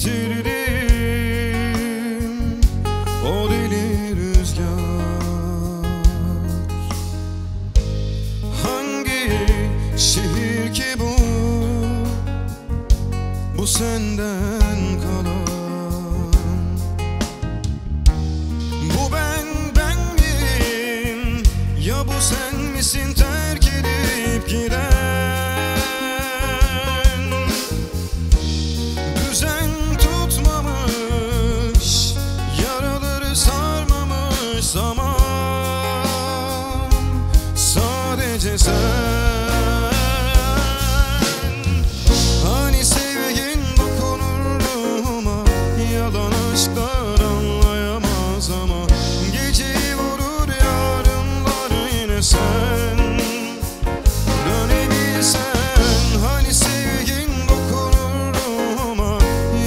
bitirdim o deli rüzgar. Hangi şehir ki bu, bu senden kalan, bu ben miyim, ya bu sen misin terk edip giden? Sadece sen, hani sevgin dokunur ruhuma, yalan aşklar anlayamaz ama geceyi vurur yarınlar yine sen. Dönebilsen, hani sevgin dokunur ruhuma,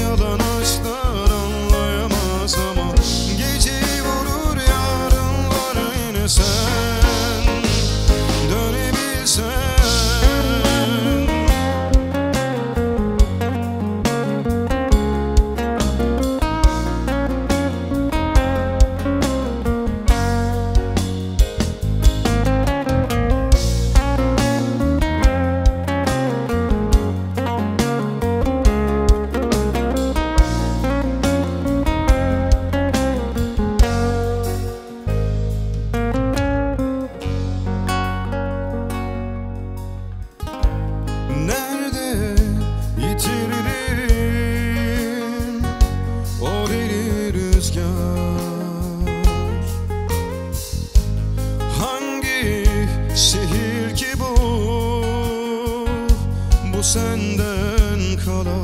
yalan aşklar anlayamaz ama geceyi vurur yarınlar yine sen. Senden kalan.